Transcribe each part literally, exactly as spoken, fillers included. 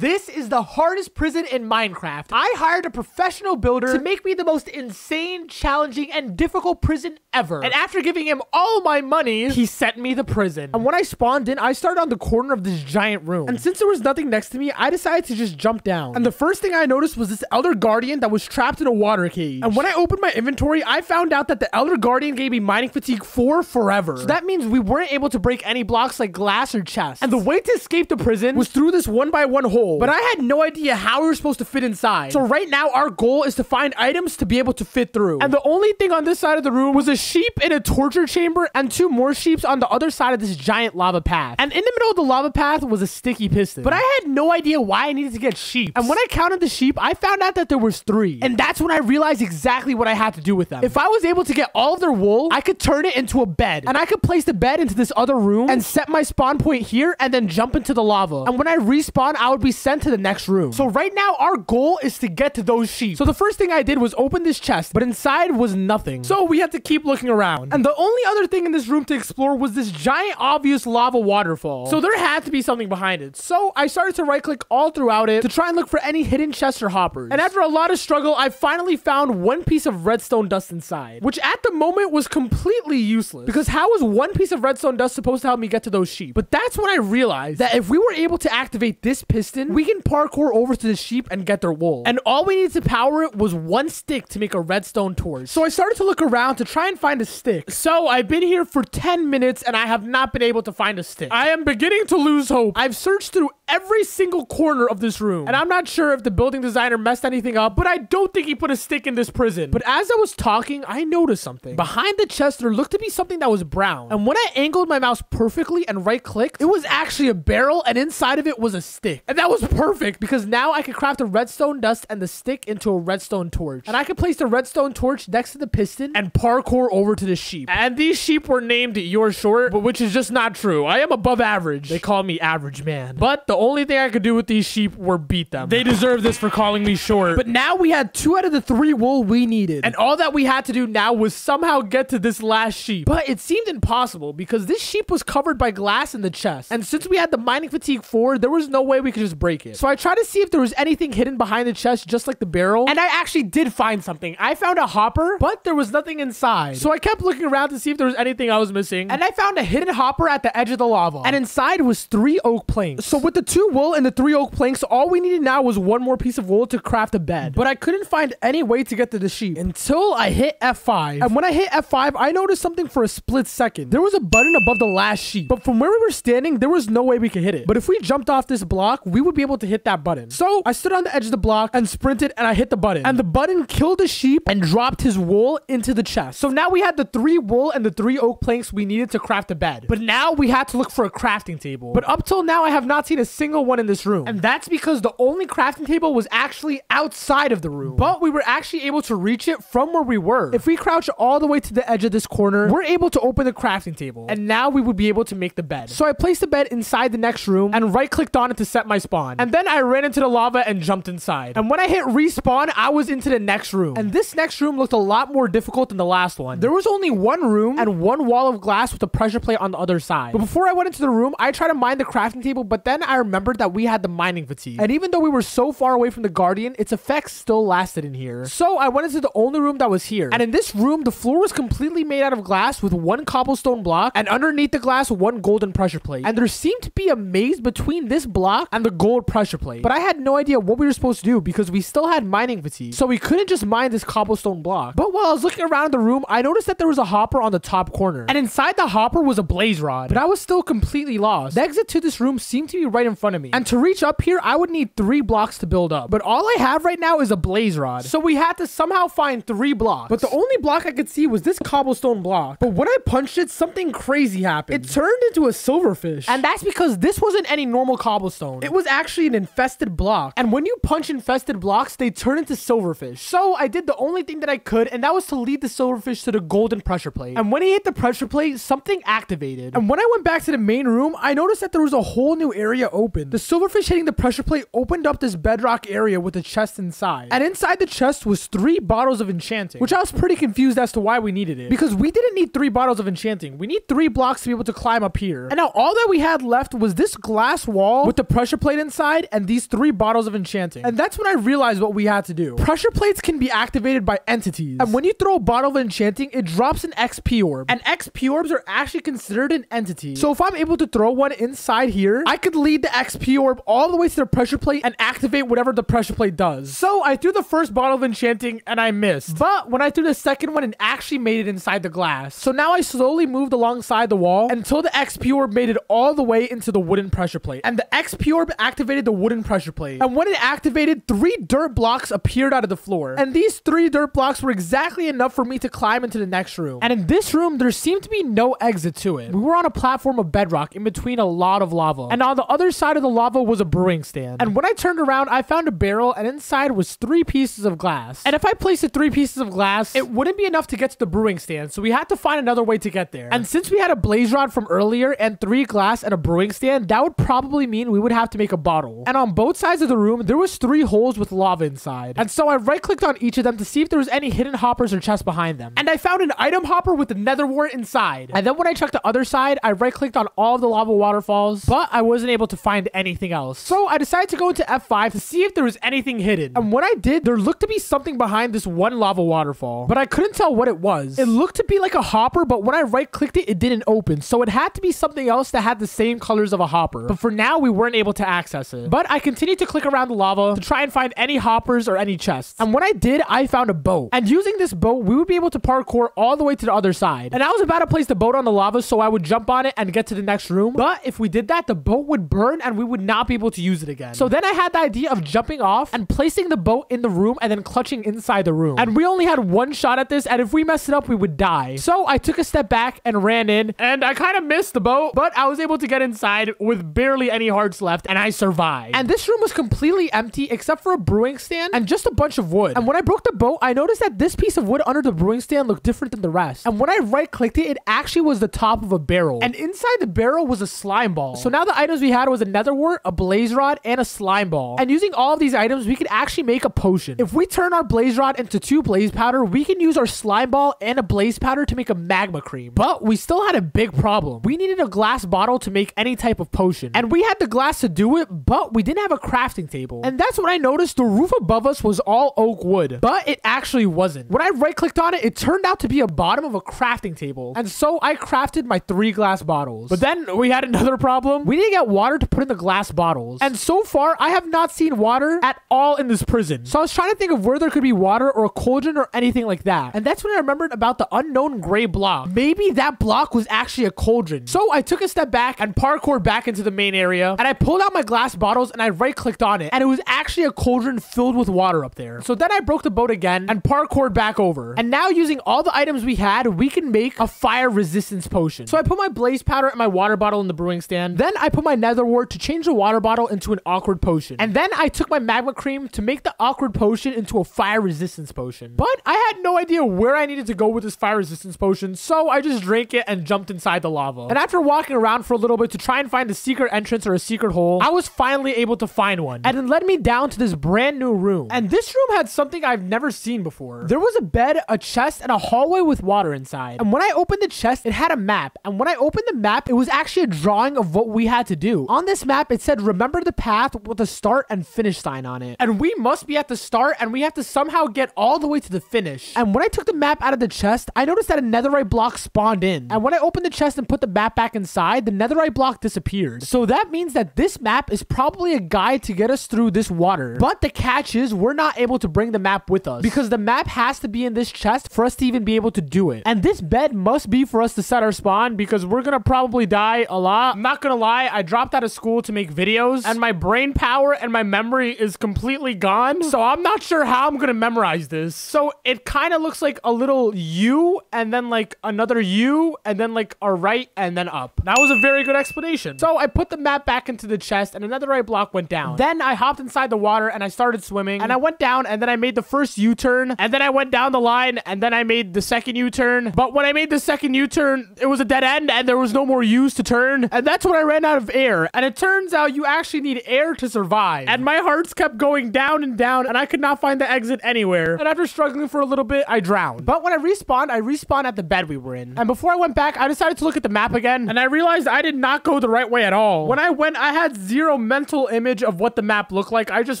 This is the hardest prison in Minecraft. I hired a professional builder to make me the most insane, challenging, and difficult prison ever. And after giving him all my money, he sent me the prison. And when I spawned in, I started on the corner of this giant room. And since there was nothing next to me, I decided to just jump down. And the first thing I noticed was this Elder Guardian that was trapped in a water cage. And when I opened my inventory, I found out that the Elder Guardian gave me mining fatigue for forever. So that means we weren't able to break any blocks like glass or chests. And the way to escape the prison was through this one by one hole. But I had no idea how we were supposed to fit inside. So right now, our goal is to find items to be able to fit through. And the only thing on this side of the room was a sheep in a torture chamber and two more sheeps on the other side of this giant lava path. And in the middle of the lava path was a sticky piston. But I had no idea why I needed to get sheep. And when I counted the sheep, I found out that there was three. And that's when I realized exactly what I had to do with them. If I was able to get all of their wool, I could turn it into a bed. And I could place the bed into this other room and set my spawn point here and then jump into the lava. And when I respawn, I would be sent to the next room. So right now, our goal is to get to those sheep. So the first thing I did was open this chest, but inside was nothing. So we had to keep looking around. And the only other thing in this room to explore was this giant, obvious lava waterfall. So there had to be something behind it. So I started to right-click all throughout it to try and look for any hidden chests or hoppers. And after a lot of struggle, I finally found one piece of redstone dust inside, which at the moment was completely useless, because how was one piece of redstone dust supposed to help me get to those sheep? But that's when I realized that if we were able to activate this piston, we can parkour over to the sheep and get their wool. And all we needed to power it was one stick to make a redstone torch. So I started to look around to try and find a stick. So I've been here for ten minutes and I have not been able to find a stick. I am beginning to lose hope. I've searched through every single corner of this room, and I'm not sure if the building designer messed anything up, but I don't think he put a stick in this prison. But as I was talking, I noticed something. Behind the chest, there looked to be something that was brown. And when I angled my mouse perfectly and right-clicked, it was actually a barrel, and inside of it was a stick. And that was perfect, because now I could craft the redstone dust and the stick into a redstone torch. And I could place the redstone torch next to the piston and parkour over to the sheep. And these sheep were named You're Short, but which is just not true. I am above average. They call me Average Man. But the only thing I could do with these sheep were beat them. They deserve this for calling me short. But now we had two out of the three wool we needed. And all that we had to do now was somehow get to this last sheep. But it seemed impossible, because this sheep was covered by glass in the chest. And since we had the mining fatigue four, there was no way we could just break it. So I tried to see if there was anything hidden behind the chest, just like the barrel. And I actually did find something. I found a hopper, but there was nothing inside. So I kept looking around to see if there was anything I was missing. And I found a hidden hopper at the edge of the lava. And inside was three oak planks. So with the two wool and the three oak planks, all we needed now was one more piece of wool to craft a bed. But I couldn't find any way to get to the sheep until I hit F five. And when I hit F five, I noticed something for a split second. There was a button above the last sheep, but from where we were standing, there was no way we could hit it. But if we jumped off this block, we would be able to hit that button. So I stood on the edge of the block and sprinted, and I hit the button. And the button killed the sheep and dropped his wool into the chest. So now we had the three wool and the three oak planks we needed to craft a bed. But now we had to look for a crafting table. But up till now, I have not seen a single one in this room. And that's because the only crafting table was actually outside of the room. But we were actually able to reach it from where we were. If we crouch all the way to the edge of this corner, we're able to open the crafting table. And now we would be able to make the bed. So I placed the bed inside the next room and right-clicked on it to set my spawn. And then I ran into the lava and jumped inside. And when I hit respawn, I was into the next room. And this next room looked a lot more difficult than the last one. There was only one room and one wall of glass with a pressure plate on the other side. But before I went into the room, I tried to mine the crafting table, but then I remembered that we had the mining fatigue. And even though we were so far away from the guardian, its effects still lasted in here. So I went into the only room that was here. And in this room, the floor was completely made out of glass with one cobblestone block, and underneath the glass, one golden pressure plate. And there seemed to be a maze between this block and the gold pressure plate. But I had no idea what we were supposed to do, because we still had mining fatigue. So we couldn't just mine this cobblestone block. But while I was looking around the room, I noticed that there was a hopper on the top corner. And inside the hopper was a blaze rod. But I was still completely lost. The exit to this room seemed to be right in front of me. And to reach up here, I would need three blocks to build up. But all I have right now is a blaze rod. So we had to somehow find three blocks. But the only block I could see was this cobblestone block. But when I punched it, something crazy happened. It turned into a silverfish. And that's because this wasn't any normal cobblestone. It was actually an infested block. And when you punch infested blocks, they turn into silverfish. So I did the only thing that I could, and that was to lead the silverfish to the golden pressure plate. And when he hit the pressure plate, something activated. And when I went back to the main room, I noticed that there was a whole new area open. opened. The silverfish hitting the pressure plate opened up this bedrock area with a chest inside. And inside the chest was three bottles of enchanting, which I was pretty confused as to why we needed it. Because we didn't need three bottles of enchanting. We need three blocks to be able to climb up here. And now all that we had left was this glass wall with the pressure plate inside and these three bottles of enchanting. And that's when I realized what we had to do. Pressure plates can be activated by entities. And when you throw a bottle of enchanting, it drops an X P orb. And X P orbs are actually considered an entity. So if I'm able to throw one inside here, I could lead the X P orb all the way to the pressure plate and activate whatever the pressure plate does. So I threw the first bottle of enchanting and I missed. But when I threw the second one, it actually made it inside the glass. So now I slowly moved alongside the wall until the X P orb made it all the way into the wooden pressure plate. And the X P orb activated the wooden pressure plate. And when it activated, three dirt blocks appeared out of the floor. And these three dirt blocks were exactly enough for me to climb into the next room. And in this room, there seemed to be no exit to it. We were on a platform of bedrock in between a lot of lava. And on the other side of the lava was a brewing stand. And when I turned around, I found a barrel and inside was three pieces of glass. And if I placed the three pieces of glass, it wouldn't be enough to get to the brewing stand. So we had to find another way to get there. And since we had a blaze rod from earlier and three glass and a brewing stand, that would probably mean we would have to make a bottle. And on both sides of the room, there was three holes with lava inside. And so I right clicked on each of them to see if there was any hidden hoppers or chests behind them. And I found an item hopper with the nether wart inside. And then when I checked the other side, I right clicked on all of the lava waterfalls, but I wasn't able to find anything else. So I decided to go into F five to see if there was anything hidden. And when I did, there looked to be something behind this one lava waterfall, but I couldn't tell what it was. It looked to be like a hopper, but when I right clicked it, it didn't open. So it had to be something else that had the same colors of a hopper. But for now, we weren't able to access it. But I continued to click around the lava to try and find any hoppers or any chests. And when I did, I found a boat. And using this boat, we would be able to parkour all the way to the other side. And I was about to place the boat on the lava so I would jump on it and get to the next room. But if we did that, the boat would burn and we would not be able to use it again. So then I had the idea of jumping off and placing the boat in the room and then clutching inside the room. And we only had one shot at this, and if we messed it up, we would die. So I took a step back and ran in, and I kind of missed the boat, but I was able to get inside with barely any hearts left, and I survived. And this room was completely empty except for a brewing stand and just a bunch of wood. And when I broke the boat, I noticed that this piece of wood under the brewing stand looked different than the rest. And when I right-clicked it, it actually was the top of a barrel. And inside the barrel was a slime ball. So now the items we had was a nether wart, a blaze rod, and a slime ball. And using all of these items, we could actually make a potion. If we turn our blaze rod into two blaze powder, we can use our slime ball and a blaze powder to make a magma cream. But we still had a big problem. We needed a glass bottle to make any type of potion. And we had the glass to do it, but we didn't have a crafting table. And that's when I noticed the roof above us was all oak wood, but it actually wasn't. When I right-clicked on it, it turned out to be a bottom of a crafting table. And so I crafted my three glass bottles. But then we had another problem. We need to get water to put in the glass bottles. And so far, I have not seen water at all in this prison. So I was trying to think of where there could be water or a cauldron or anything like that. And that's when I remembered about the unknown gray block. Maybe that block was actually a cauldron. So I took a step back and parkoured back into the main area. And I pulled out my glass bottles and I right-clicked on it. And it was actually a cauldron filled with water up there. So then I broke the boat again and parkoured back over. And now using all the items we had, we can make a fire resistance potion. So I put my blaze powder and my water bottle in the brewing stand. Then I put my nether wart to change the water bottle into an awkward potion. And then I took my magma cream to make the awkward potion into a fire resistance potion. But I had no idea where I needed to go with this fire resistance potion, so I just drank it and jumped inside the lava. And after walking around for a little bit to try and find a secret entrance or a secret hole, I was finally able to find one. And it led me down to this brand new room. And this room had something I've never seen before. There was a bed, a chest, and a hallway with water inside. And when I opened the chest, it had a map. And when I opened the map, it was actually a drawing of what we had to do. On this map, it said, remember the path with a start and finish sign on it. And we must be at the start, and we have to somehow get all the way to the finish. And when I took the map out of the chest, I noticed that a netherite block spawned in. And when I opened the chest and put the map back inside, the netherite block disappeared. So that means that this map is probably a guide to get us through this water. But the catch is, we're not able to bring the map with us because the map has to be in this chest for us to even be able to do it. And this bed must be for us to set our spawn because we're gonna probably die a lot. I'm not gonna lie, I dropped out of school to make videos and my brain power and my memory is completely gone. So I'm not sure how I'm gonna memorize this. So it kind of looks like a little U and then like another U and then like a right and then up. That was a very good explanation. So I put the map back into the chest and another right block went down. Then I hopped inside the water and I started swimming and I went down and then I made the first U-turn and then I went down the line and then I made the second U-turn. But when I made the second U-turn, it was a dead end and there was no more U's to turn. And that's when I ran out of air and it it turns out you actually need air to survive. And my hearts kept going down and down, and I could not find the exit anywhere. And after struggling for a little bit, I drowned. But when I respawned, I respawned at the bed we were in. And before I went back, I decided to look at the map again, and I realized I did not go the right way at all. When I went, I had zero mental image of what the map looked like. I just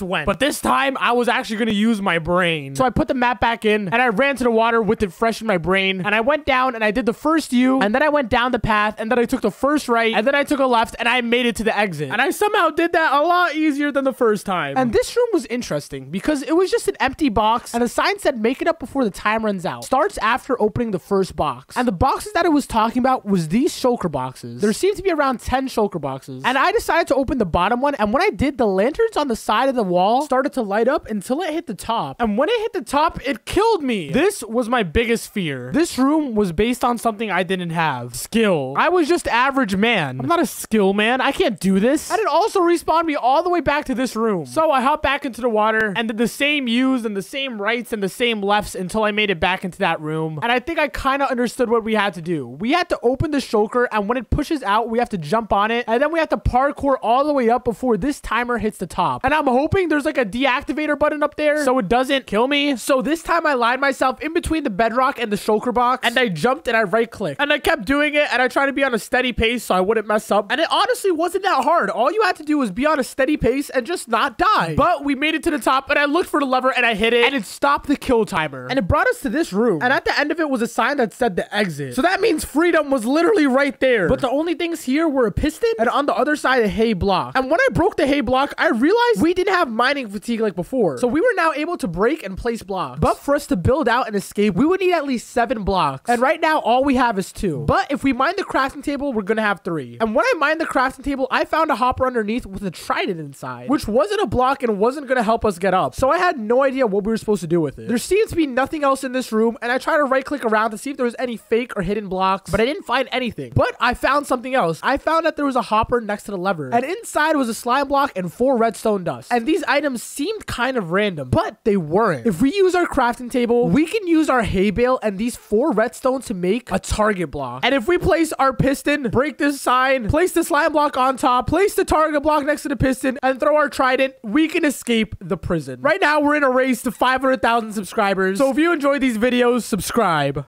went. But this time, I was actually going to use my brain. So I put the map back in, and I ran to the water with it fresh in my brain. And I went down, and I did the first U, and then I went down the path, and then I took the first right, and then I took a left, and I made it to the exit. And I somehow did that a lot easier than the first time. And this room was interesting because it was just an empty box, and the sign said, make it up before the time runs out. Starts after opening the first box. And the boxes that it was talking about was these shulker boxes. There seemed to be around ten shulker boxes. And I decided to open the bottom one, and when I did, the lanterns on the side of the wall started to light up until it hit the top. And when it hit the top, it killed me. This was my biggest fear. This room was based on something I didn't have. Skill. I was just average man. I'm not a skill man. I can't do this. And it also respawned me all the way back to this room. So I hopped back into the water and did the same U's and the same rights and the same lefts until I made it back into that room. And I think I kind of understood what we had to do. We had to open the shulker, and when it pushes out, we have to jump on it, and then we have to parkour all the way up before this timer hits the top. And I'm hoping there's like a deactivator button up there so it doesn't kill me. So this time I lied myself in between the bedrock and the shulker box, and I jumped and I right clicked, and I kept doing it, and I tried to be on a steady pace so I wouldn't mess up. And it honestly wasn't that hard. All you had to do was be on a steady pace and just not die. But we made it to the top, and I looked for the lever and I hit it, and it stopped the kill timer, and it brought us to this room. And at the end of it was a sign that said the exit. So that means freedom was literally right there. But the only things here were a piston and on the other side a hay block. And when I broke the hay block, I realized we didn't have mining fatigue like before. So we were now able to break and place blocks. But for us to build out and escape, we would need at least seven blocks. And right now, all we have is two. But if we mine the crafting table, we're gonna have three. And when I mined the crafting table, I found a hopper underneath with a trident inside, which wasn't a block and wasn't gonna help us get up. So I had no idea what we were supposed to do with it. There seems to be nothing else in this room, and I tried to right click around to see if there was any fake or hidden blocks, but I didn't find anything. But I found something else. I found that there was a hopper next to the lever, and inside was a slime block and four redstone dust. And these items seemed kind of random, but they weren't. If we use our crafting table, we can use our hay bale and these four redstone to make a target block. And if we place our piston, break this sign, place the slime block on top, place the target block next to the piston, and throw our trident, we can escape the prison. Right now, we're in a race to five hundred thousand subscribers. So if you enjoy these videos, subscribe.